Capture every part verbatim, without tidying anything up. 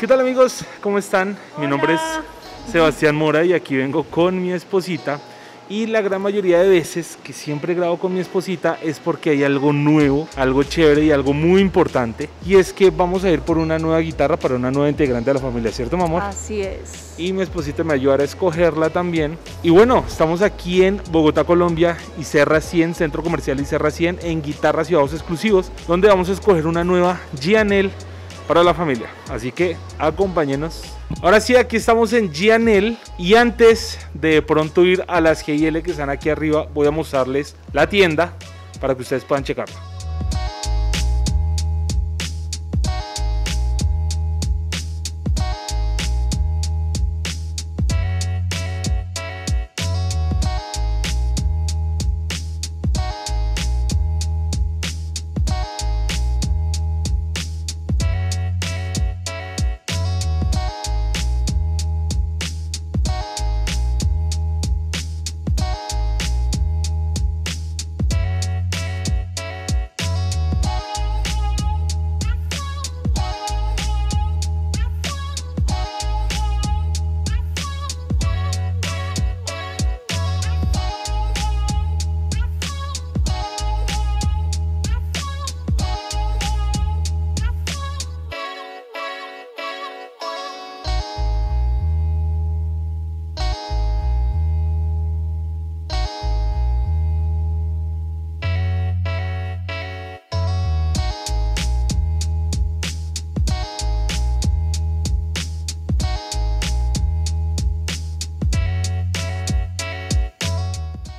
¿Qué tal, amigos? ¿Cómo están? Hola. Mi nombre es Sebastián Mora y aquí vengo con mi esposita. Y la gran mayoría de veces que siempre grabo con mi esposita es porque hay algo nuevo, algo chévere y algo muy importante. Y es que vamos a ir por una nueva guitarra para una nueva integrante de la familia, ¿cierto, mi amor? Así es. Y mi esposita me ayudará a escogerla también. Y bueno, estamos aquí en Bogotá, Colombia, y Serra cien, Centro Comercial y Serra cien, en Guitarras y Bajos Exclusivos, donde vamos a escoger una nueva G and L para la familia. Así que acompáñenos. Ahora sí, aquí estamos en G and L y antes de pronto ir a las G and L que están aquí arriba, voy a mostrarles la tienda para que ustedes puedan checarla.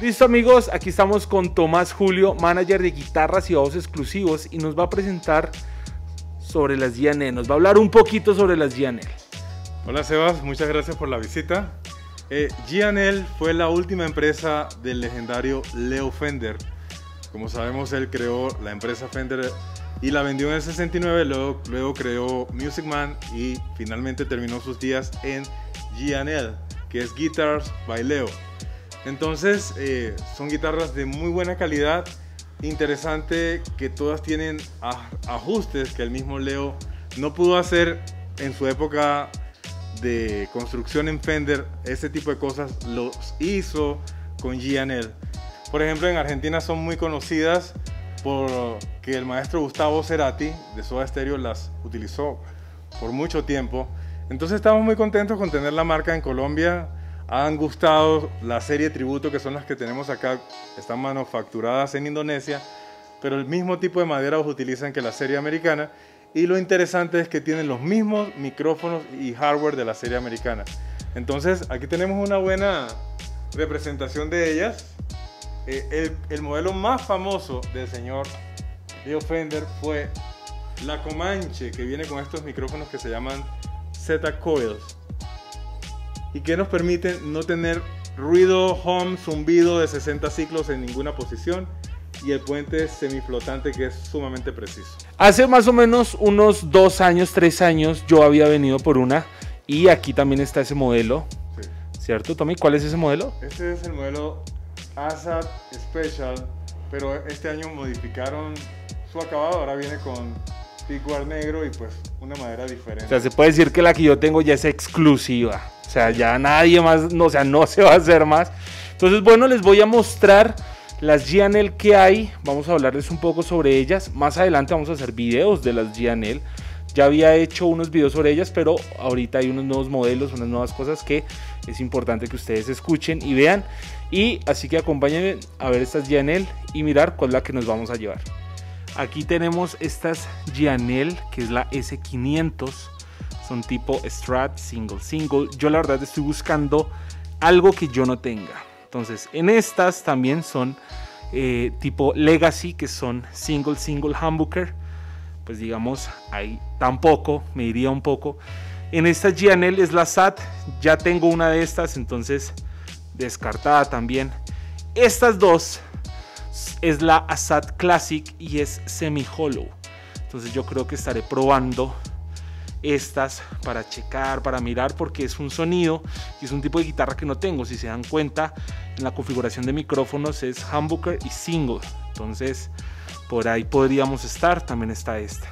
Listo, amigos, aquí estamos con Tomás Julio, manager de guitarras y bajos exclusivos, y nos va a presentar sobre las G and L, nos va a hablar un poquito sobre las G and L. Hola, Sebas, muchas gracias por la visita. eh, G and L fue la última empresa del legendario Leo Fender. Como sabemos, él creó la empresa Fender y la vendió en el sesenta y nueve, luego, luego creó Music Man y finalmente terminó sus días en G and L, que es Guitars by Leo. Entonces, eh, son guitarras de muy buena calidad, interesante que todas tienen ajustes que el mismo Leo no pudo hacer en su época de construcción en Fender. Ese tipo de cosas los hizo con G and L. Por ejemplo, en Argentina son muy conocidas porque el maestro Gustavo Cerati de Soda Stereo las utilizó por mucho tiempo. Entonces, estamos muy contentos con tener la marca en Colombia. Han gustado la serie de tributo, que son las que tenemos acá, están manufacturadas en Indonesia, pero el mismo tipo de madera los utilizan que la serie americana, y lo interesante es que tienen los mismos micrófonos y hardware de la serie americana. Entonces, aquí tenemos una buena representación de ellas. Eh, el, el modelo más famoso del señor Leo Fender fue la Comanche, que viene con estos micrófonos que se llaman Z-Coils, y que nos permiten no tener ruido, hum, zumbido de sesenta ciclos en ninguna posición, y el puente semiflotante, que es sumamente preciso. Hace más o menos unos dos años, tres años, yo había venido por una, y aquí también está ese modelo, sí. ¿Cierto, Tommy? ¿Cuál es ese modelo? Este es el modelo Asat Special, pero este año modificaron su acabado, ahora viene con pickuard negro y pues una madera diferente. O sea, se puede decir que la que yo tengo ya es exclusiva. O sea, ya nadie más, no, o sea, no se va a hacer más. Entonces, bueno, les voy a mostrar las G and L que hay. Vamos a hablarles un poco sobre ellas. Más adelante vamos a hacer videos de las G and L. Ya había hecho unos videos sobre ellas, pero ahorita hay unos nuevos modelos, unas nuevas cosas que es importante que ustedes escuchen y vean. Y así que acompáñenme a ver estas G and L y mirar cuál es la que nos vamos a llevar. Aquí tenemos estas G and L, que es la S quinientos, son tipo Strat, single, single. Yo la verdad estoy buscando algo que yo no tenga. Entonces, en estas también son eh, tipo Legacy, que son single, single humbucker. Pues digamos, ahí tampoco, me iría un poco. En esta G and L es la Asat, ya tengo una de estas, entonces descartada también. Estas dos es la Asat Classic y es semi hollow, entonces yo creo que estaré probando estas para checar, para mirar, porque es un sonido y es un tipo de guitarra que no tengo. Si se dan cuenta, en la configuración de micrófonos es humbucker y single, entonces por ahí podríamos estar. También está esta,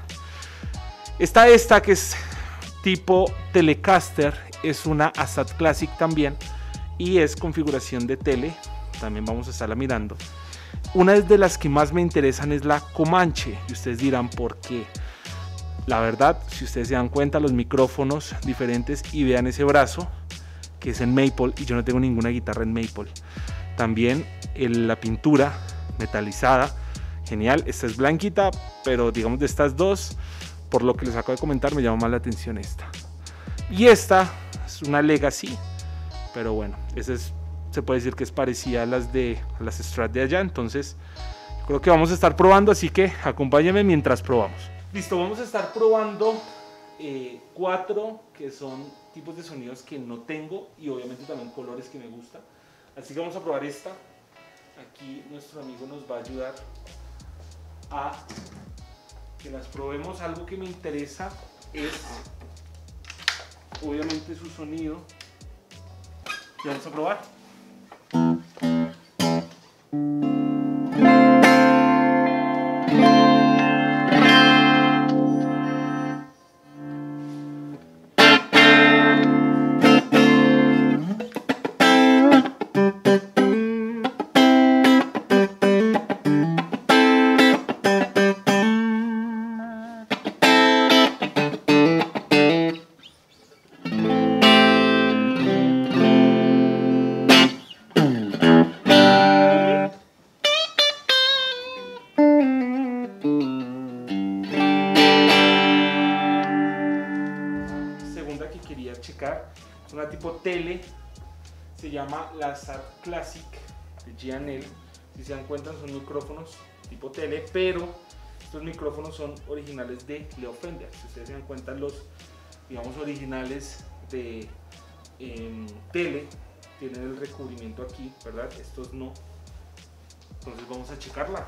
está esta que es tipo Telecaster, es una Asat Classic también y es configuración de tele, también vamos a estarla mirando. Una de las que más me interesan es la Comanche y ustedes dirán por qué. La verdad, si ustedes se dan cuenta, los micrófonos diferentes y vean ese brazo que es en Maple y yo no tengo ninguna guitarra en Maple. También el, la pintura metalizada, genial, esta es blanquita, pero digamos de estas dos, por lo que les acabo de comentar, me llama más la atención esta. Y esta es una Legacy, pero bueno, esa es, se puede decir que es parecida a las de a las Strat de allá, entonces creo que vamos a estar probando, así que acompáñenme mientras probamos. Listo, vamos a estar probando eh, cuatro que son tipos de sonidos que no tengo y obviamente también colores que me gustan, así que vamos a probar esta. Aquí nuestro amigo nos va a ayudar a que las probemos. Algo que me interesa es obviamente su sonido. Ya vamos a probar. Es una tipo tele, se llama la Asat Classic de G and L. Si se dan cuenta, son micrófonos tipo tele, pero estos micrófonos son originales de Leo Fender. Si ustedes se dan cuenta, los digamos originales de eh, tele tienen el recubrimiento aquí, ¿verdad? Estos no. Entonces vamos a checarla.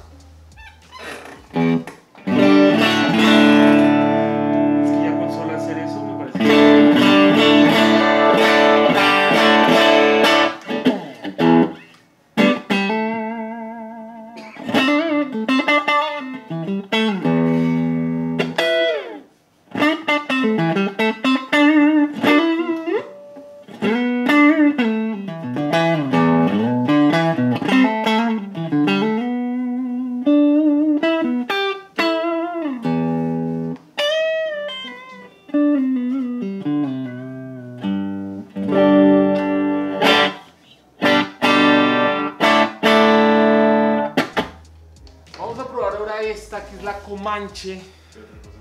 Comanche,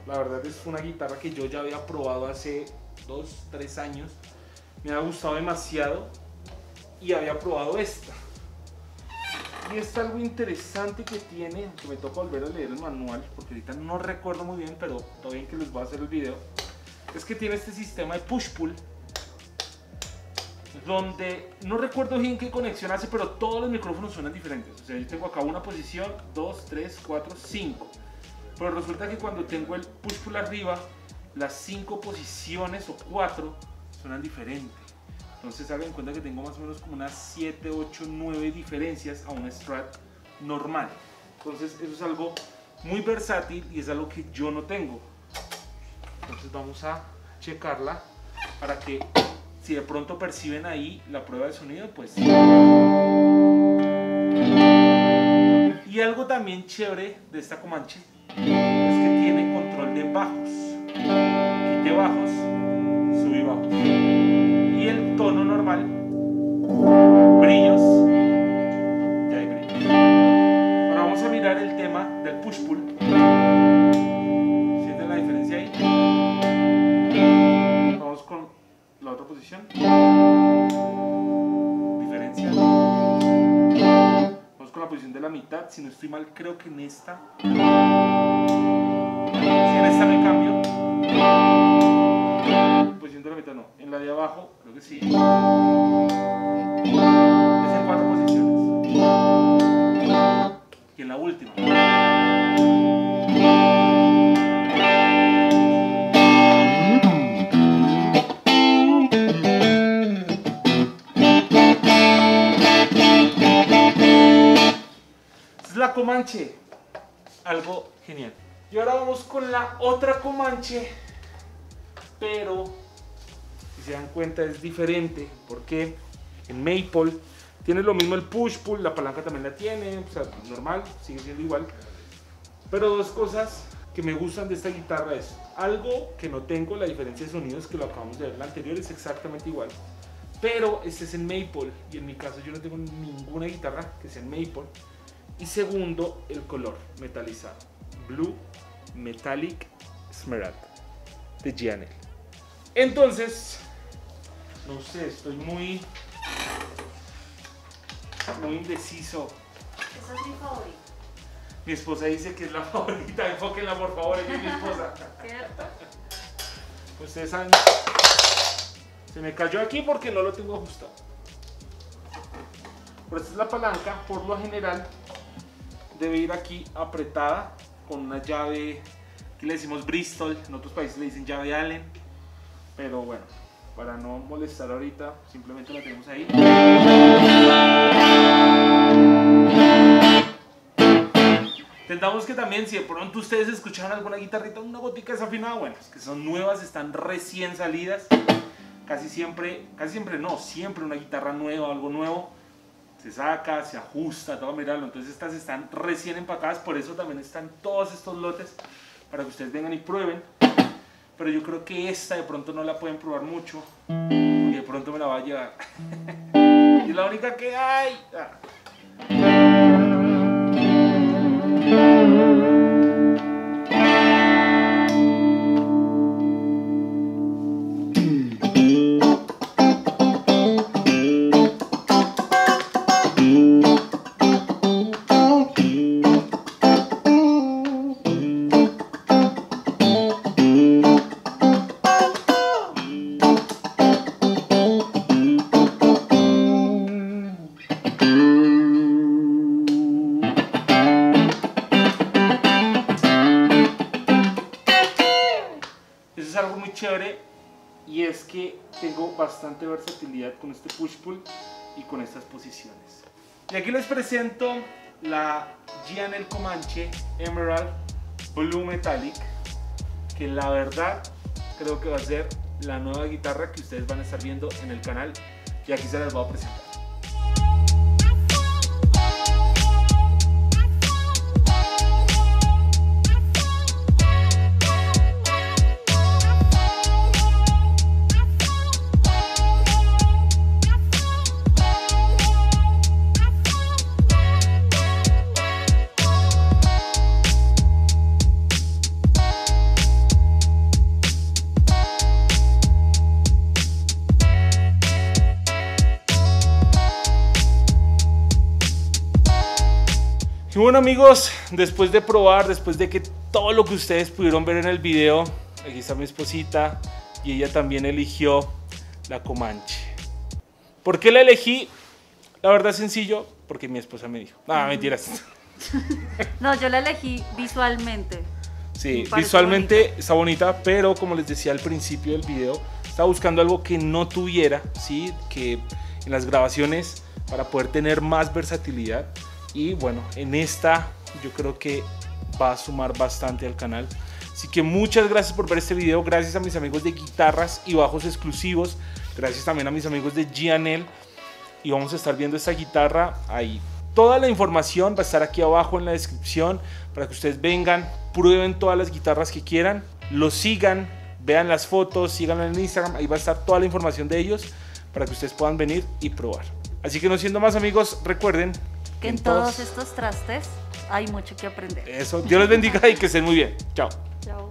la verdad es una guitarra que yo ya había probado hace dos, tres años, me ha gustado demasiado y había probado esta. Y esta, algo interesante que tiene, que me toca volver a leer el manual porque ahorita no recuerdo muy bien, pero todo bien que les voy a hacer el video, es que tiene este sistema de push-pull donde no recuerdo bien qué conexión hace, pero todos los micrófonos suenan diferentes. O sea, yo tengo acá una posición, dos, tres, cuatro, cinco. Pero resulta que cuando tengo el push pull arriba, las cinco posiciones o cuatro suenan diferente. Entonces hagan en cuenta que tengo más o menos como unas siete, ocho, nueve diferencias a un Strat normal. Entonces eso es algo muy versátil y es algo que yo no tengo. Entonces vamos a checarla para que si de pronto perciben ahí la prueba de sonido, pues... Y algo también chévere de esta Comanche es que tiene control de bajos, quite bajos, subí bajos, y el tono normal, brillos, ya hay brillos. Ahora vamos a mirar el tema del push pull. ¿Sienten la diferencia ahí? Vamos con la otra posición, diferencia. Vamos con la posición de la mitad, si no estoy mal creo que en esta... me cambio posición de la mitad, no, en la de abajo creo que sí, es en cuatro posiciones y en la última. Esta es la Comanche, algo genial. Y ahora vamos con la otra Comanche, pero si se dan cuenta es diferente, porque en Maple tiene lo mismo el push-pull, la palanca también la tiene, o sea, normal, sigue siendo igual. Pero dos cosas que me gustan de esta guitarra es algo que no tengo, la diferencia de sonidos que lo acabamos de ver, la anterior es exactamente igual, pero este es en Maple y en mi caso yo no tengo ninguna guitarra que sea en Maple. Y segundo, el color metalizado, Blue Metallic Smaragd de G and L. Entonces, no sé, estoy muy, muy indeciso. Esa es mi favorita. Mi esposa dice que es la favorita, enfóquenla por favor, ella es mi esposa. ¿Cierto? Ustedes saben, se me cayó aquí porque no lo tengo ajustado. Pero esta es la palanca, por lo general debe ir aquí apretada con una llave, aquí le decimos Bristol, en otros países le dicen llave Allen, pero bueno, para no molestar ahorita, simplemente la tenemos ahí. Intentamos que también, si de pronto ustedes escucharon alguna guitarrita, una gotica desafinada, bueno, es que son nuevas, están recién salidas, casi siempre, casi siempre no, siempre una guitarra nueva o algo nuevo, se saca, se ajusta, todo, mirarlo. Entonces estas están recién empacadas, por eso también están todos estos lotes, para que ustedes vengan y prueben. Pero yo creo que esta de pronto no la pueden probar mucho, y de pronto me la va a llevar. Y es la única que hay. Ah. Y es que tengo bastante versatilidad con este push-pull y con estas posiciones. Y aquí les presento la G and L Comanche Emerald Blue Metallic, que la verdad creo que va a ser la nueva guitarra que ustedes van a estar viendo en el canal, y aquí se las voy a presentar. Bueno amigos, después de probar, después de que todo lo que ustedes pudieron ver en el video, aquí está mi esposita y ella también eligió la Comanche. ¿Por qué la elegí? La verdad es sencillo, porque mi esposa me dijo. Ah, mentiras. No, yo la elegí visualmente. Sí, visualmente bonita. Está bonita, pero como les decía al principio del video, estaba buscando algo que no tuviera, ¿sí? Que en las grabaciones, para poder tener más versatilidad. Y bueno, en esta yo creo que va a sumar bastante al canal. Así que muchas gracias por ver este video. Gracias a mis amigos de guitarras y bajos exclusivos. Gracias también a mis amigos de G and L. Y vamos a estar viendo esta guitarra ahí. Toda la información va a estar aquí abajo en la descripción, para que ustedes vengan, prueben todas las guitarras que quieran, los sigan, vean las fotos, síganlo en Instagram. Ahí va a estar toda la información de ellos, para que ustedes puedan venir y probar. Así que no siendo más amigos, recuerden que en todos estos trastes hay mucho que aprender. Eso, Dios les bendiga y que estén muy bien. Chao. Chao.